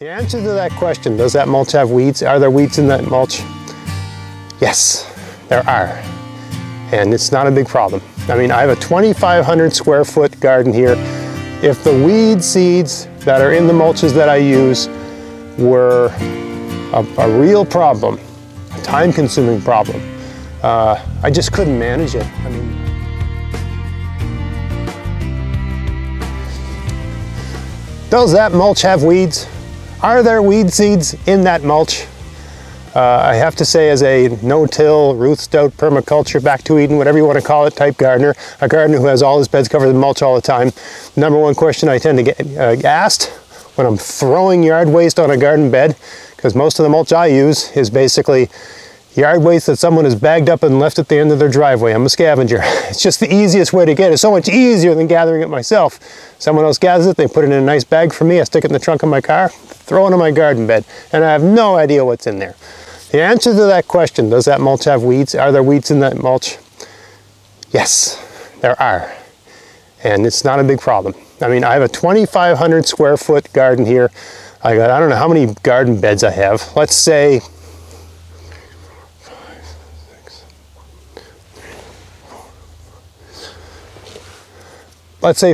The answer to that question, does that mulch have weeds? Are there weeds in that mulch? Yes, there are. And it's not a big problem. I mean, I have a 2,500 square foot garden here. If the weed seeds that are in the mulches that I use were a real problem, a time-consuming problem, I just couldn't manage it. I mean, does that mulch have weeds? Are there weed seeds in that mulch? I have to say, as a no-till, Ruth Stout, permaculture, Back to Eden, whatever you want to call it, type gardener, a gardener who has all his beds covered in mulch all the time, the number one question I tend to get asked when I'm throwing yard waste on a garden bed, because most of the mulch I use is basically yard waste that someone has bagged up and left at the end of their driveway. I'm a scavenger. It's just the easiest way to get it. It's so much easier than gathering it myself. Someone else gathers it, they put it in a nice bag for me, I stick it in the trunk of my car, throw it on my garden bed, and I have no idea what's in there. The answer to that question, does that mulch have weeds? Are there weeds in that mulch? Yes, there are. And it's not a big problem. I mean, I have a 2,500 square foot garden here. I got, I don't know how many garden beds I have. Let's say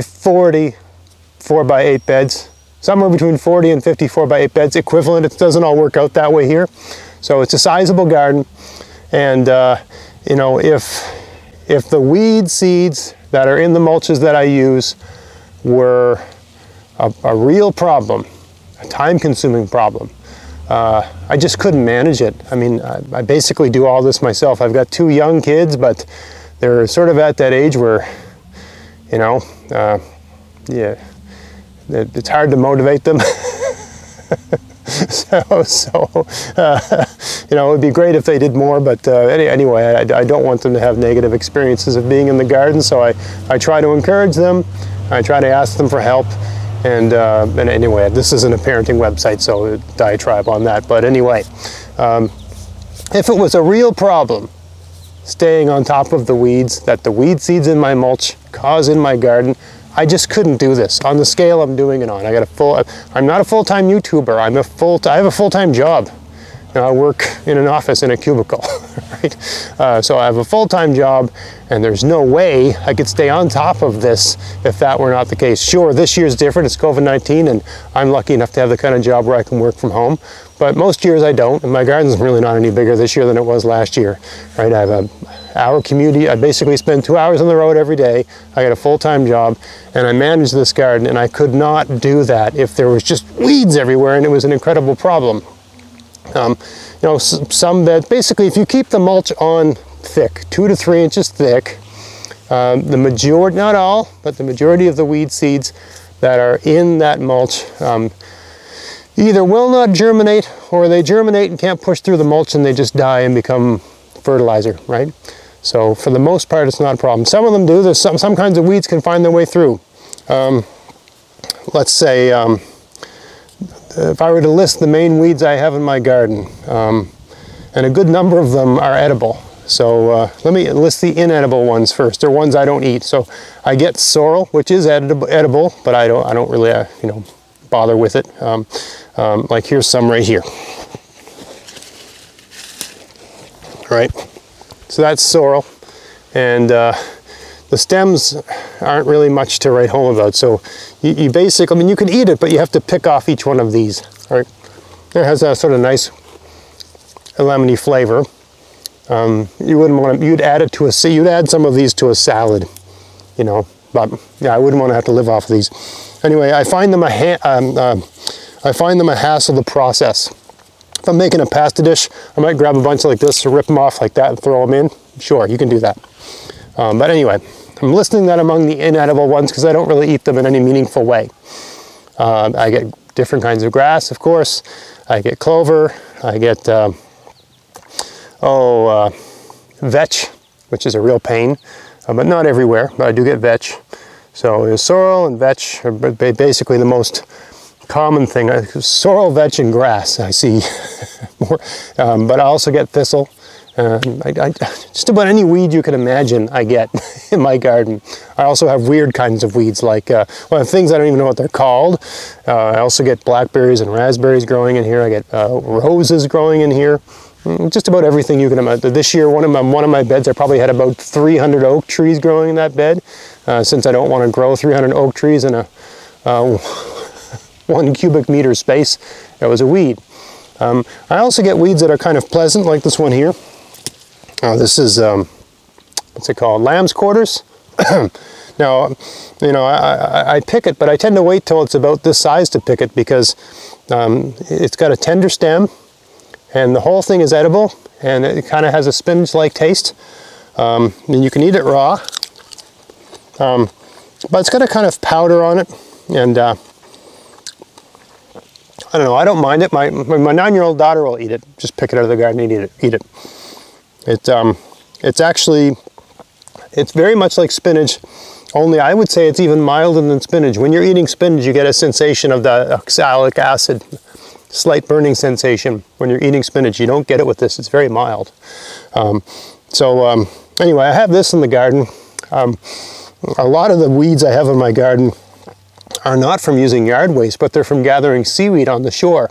40 4x8 beds. Somewhere between 40 and 50 4x8 beds equivalent. It doesn't all work out that way here. So it's a sizable garden, and you know, if the weed seeds that are in the mulches that I use were a real problem, a time-consuming problem, I just couldn't manage it. I mean, I basically do all this myself. I've got two young kids, but they're sort of at that age where, you know, yeah, it's hard to motivate them. You know, it would be great if they did more, but anyway, I don't want them to have negative experiences of being in the garden, so I try to encourage them, I try to ask them for help, and anyway, this isn't a parenting website, so a diatribe on that, but anyway, if it was a real problem staying on top of the weeds that the weed seeds in my mulch cause in my garden, I just couldn't do this on the scale I'm doing it on. I got a full, I'm not a full-time YouTuber. I have a full-time job. You know, I work in an office in a cubicle, right? So I have a full-time job, and there's no way I could stay on top of this if that were not the case. Sure, this year's different. It's COVID-19, and I'm lucky enough to have the kind of job where I can work from home. But most years I don't, and my garden's really not any bigger this year than it was last year, right? I have an hour commute. I basically spend 2 hours on the road every day. I got a full-time job, and I manage this garden, and I could not do that if there was just weeds everywhere, and it was an incredible problem. You know, some beds, basically, if you keep the mulch on thick, 2 to 3 inches thick, the majority, not all, but the majority of the weed seeds that are in that mulch, either will not germinate, or they germinate and can't push through the mulch and they just die and become fertilizer, right? So for the most part, it's not a problem. Some of them do. There's some kinds of weeds can find their way through. Let's say, if I were to list the main weeds I have in my garden, and a good number of them are edible. So let me list the inedible ones first. They're ones I don't eat. So I get sorrel, which is edible, but I don't really, you know, bother with it. Like here's some right here. All right, so that's sorrel, and the stems aren't really much to write home about. So you basically, I mean, you can eat it, but you have to pick off each one of these. All right, it has a sort of nice lemony flavor. You wouldn't want to, you'd add some of these to a salad, you know. But yeah, I wouldn't want to have to live off of these. Anyway, I find them a hassle to process. If I'm making a pasta dish, I might grab a bunch like this, to rip them off like that and throw them in. Sure, you can do that. But anyway, I'm listing that among the inedible ones because I don't really eat them in any meaningful way. I get different kinds of grass, of course. I get clover. I get vetch, which is a real pain, but not everywhere. But I do get vetch. So there's sorrel and vetch are basically the most common thing. Sorrel, vetch, and grass I see more. But I also get thistle Just about any weed you can imagine I get in my garden. I also have weird kinds of weeds, like well, things I don't even know what they're called. I also get blackberries and raspberries growing in here. I get roses growing in here. Just about everything you can imagine. This year, one of my beds, I probably had about 300 oak trees growing in that bed. Since I don't want to grow 300 oak trees in a 1 cubic meter space, it was a weed. I also get weeds that are kind of pleasant, like this one here. This is, what's it called? Lamb's Quarters. Now, you know, I pick it, but I tend to wait till it's about this size to pick it, because it's got a tender stem and the whole thing is edible, and it kind of has a spinach-like taste. And you can eat it raw, but it's got a kind of powder on it, and I don't know, I don't mind it. My 9-year-old daughter will eat it. Just pick it out of the garden and eat it. It's very much like spinach, only I would say it's even milder than spinach. When you're eating spinach, you get a sensation of the oxalic acid, slight burning sensation when you're eating spinach. You don't get it with this. It's very mild. Anyway, I have this in the garden. A lot of the weeds I have in my garden are not from using yard waste, but they're from gathering seaweed on the shore.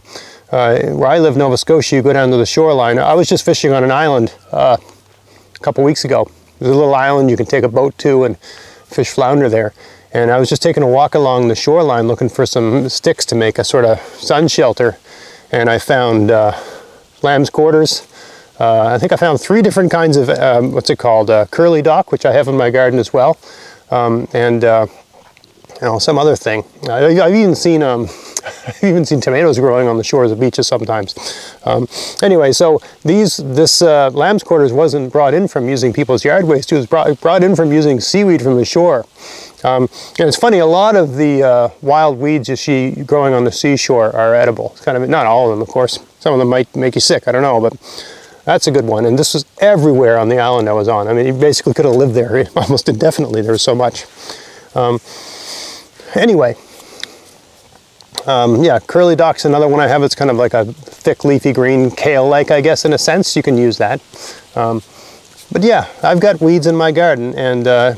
Where I live, Nova Scotia, you go down to the shoreline. I was just fishing on an island a couple weeks ago. There's a little island you can take a boat to and fish flounder there. And I was just taking a walk along the shoreline looking for some sticks to make a sort of sun shelter. And I found Lamb's Quarters. I think I found 3 different kinds of, Curly Dock, which I have in my garden as well. You know, some other thing. I've even seen tomatoes growing on the shores of beaches sometimes. Anyway, so this Lamb's Quarters wasn't brought in from using people's yard waste. It was brought in from using seaweed from the shore. And it's funny, a lot of the wild weeds you see growing on the seashore are edible. It's kind of, not all of them, of course. Some of them might make you sick, I don't know, but that's a good one. And this was everywhere on the island I was on. I mean, you basically could have lived there almost indefinitely. There was so much. Anyway, yeah, Curly Dock's another one I have. It's kind of like a thick leafy green, kale-like, I guess, in a sense. You can use that. But yeah, I've got weeds in my garden, and as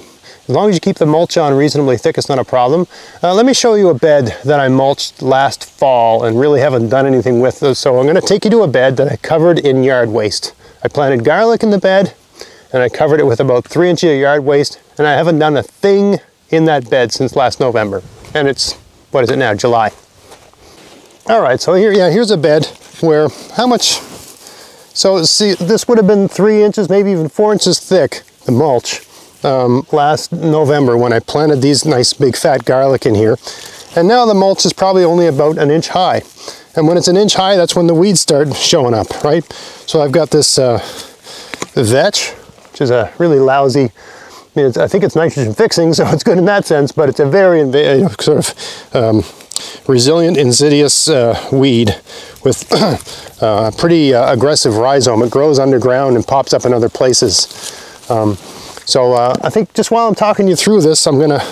long as you keep the mulch on reasonably thick, it's not a problem. Let me show you a bed that I mulched last fall and really haven't done anything with those. So I'm going to take you to a bed that I covered in yard waste. I planted garlic in the bed, and I covered it with about 3 inches of yard waste, and I haven't done a thing in that bed since last November. And it's, what is it now, July. All right, so here, yeah, here's a bed where, how much, so see, this would have been 3 inches, maybe even 4 inches thick, the mulch, last November when I planted these nice big fat garlic in here. And now the mulch is probably only about 1 inch high. And when it's 1 inch high, that's when the weeds start showing up, right? So I've got this vetch, which is a really lousy, I think it's nitrogen fixing, so it's good in that sense, but it's a very sort of resilient, insidious weed with a pretty aggressive rhizome. It grows underground and pops up in other places. I think just while I'm talking you through this, I'm going to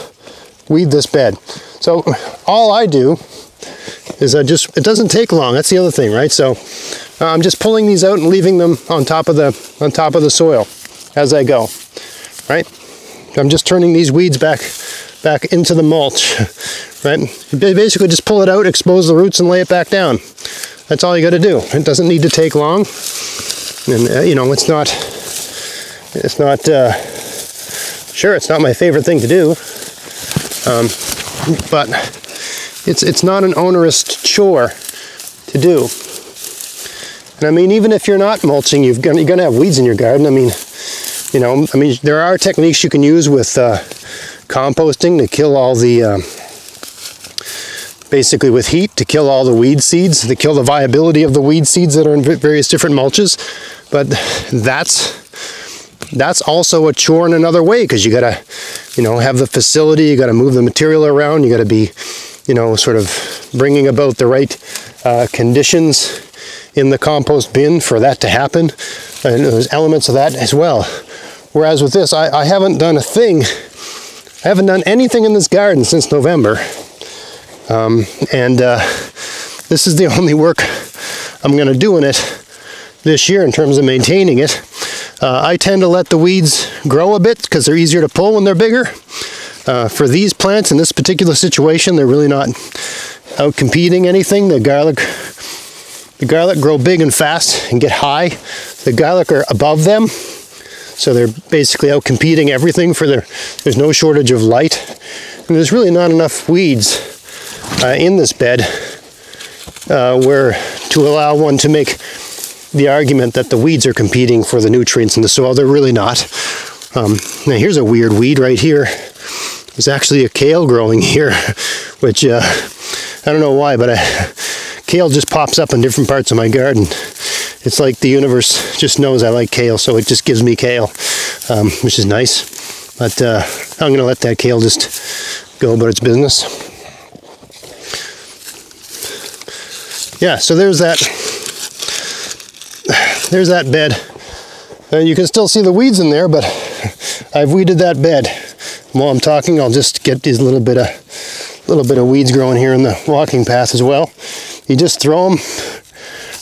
weed this bed. So all I do is it doesn't take long. That's the other thing, right? So I'm just pulling these out and leaving them on top of the soil as I go, right? I'm just turning these weeds back into the mulch, right? Basically just pull it out, expose the roots, and lay it back down. That's all you got to do. It doesn't need to take long, and you know, it's not sure, it's not my favorite thing to do, but it's not an onerous chore to do. And I mean, even if you're not mulching, you're gonna have weeds in your garden. I mean, you know, I mean, there are techniques you can use with composting to kill all the, basically with heat, to kill all the weed seeds, to kill the viability of the weed seeds that are in various different mulches. But that's also a chore in another way, because you gotta, you know, have the facility, you gotta move the material around, you gotta be, you know, sort of bringing about the right conditions in the compost bin for that to happen. And there's elements of that as well. Whereas with this, I haven't done a thing. I haven't done anything in this garden since November. This is the only work I'm going to do in it this year in terms of maintaining it. I tend to let the weeds grow a bit because they're easier to pull when they're bigger. For these plants in this particular situation, they're really not out competing anything. The garlic grow big and fast and get high. The garlic are above them, so they're basically out competing everything for their. There's no shortage of light, and there's really not enough weeds in this bed where to allow one to make the argument that the weeds are competing for the nutrients in the soil. They're really not. Now here's a weird weed right here. There's actually a kale growing here, which I don't know why, but kale just pops up in different parts of my garden. It's like the universe just knows I like kale, so it just gives me kale, which is nice. But I'm going to let that kale just go about its business. Yeah, so there's that bed. And you can still see the weeds in there, but I've weeded that bed. While I'm talking, I'll just get these little bit of weeds growing here in the walking path as well. You just throw them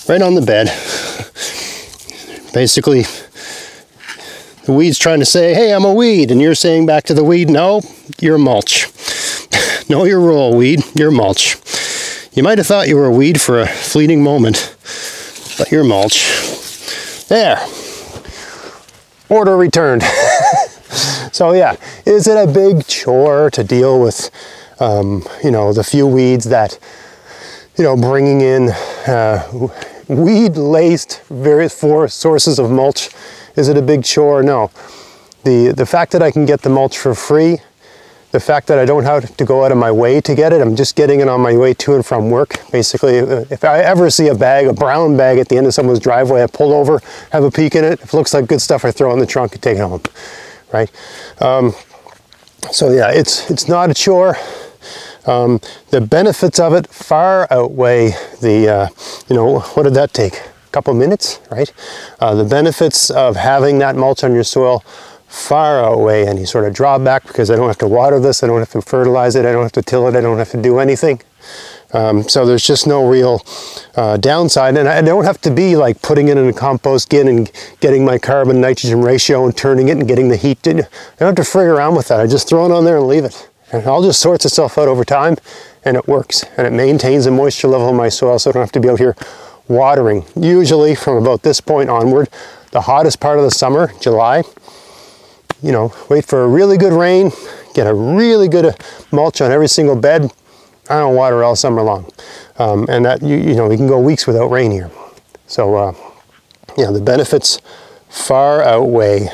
right on the bed. Basically, the weed's trying to say, hey, I'm a weed, and you're saying back to the weed, no, you're mulch. No, you're roll weed, you're mulch. You might have thought you were a weed for a fleeting moment, but you're mulch. There. Order returned. So yeah, is it a big chore to deal with, you know, the few weeds that, you know, bringing in weed-laced various sources of mulch? Is it a big chore? No. The fact that I can get the mulch for free, the fact that I don't have to go out of my way to get it, I'm just getting it on my way to and from work. Basically, if I ever see a bag, a brown bag at the end of someone's driveway, I pull over, have a peek in it. If it looks like good stuff, I throw it in the trunk and take it home, right? So yeah, it's not a chore. The benefits of it far outweigh the, you know, what did that take? A couple minutes, right? The benefits of having that mulch on your soil far outweigh any sort of drawback, because I don't have to water this, I don't have to fertilize it, I don't have to till it, I don't have to do anything. So there's just no real downside, and I don't have to be like putting it in a compost bin and getting my carbon nitrogen ratio and turning it and getting the heat. I don't have to frig around with that. I just throw it on there and leave it, and it all just sorts itself out over time, and it works, and it maintains the moisture level in my soil, so I don't have to be out here watering. Usually from about this point onward, the hottest part of the summer, July, you know, wait for a really good rain, get a really good mulch on every single bed. I don't water all summer long. And that, you know, we can go weeks without rain here. So, yeah, the benefits far outweigh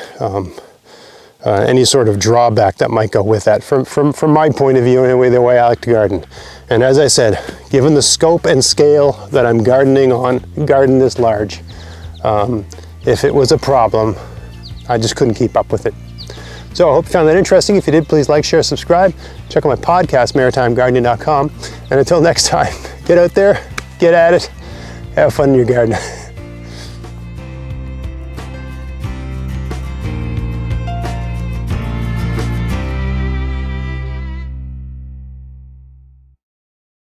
any sort of drawback that might go with that. From my point of view, anyway, the way I like to garden. And as I said, given the scope and scale that I'm gardening on, garden this large, if it was a problem, I just couldn't keep up with it. So I hope you found that interesting. If you did, please like, share, subscribe. Check out my podcast, MaritimeGardening.com. And until next time, get out there, get at it, have fun in your garden.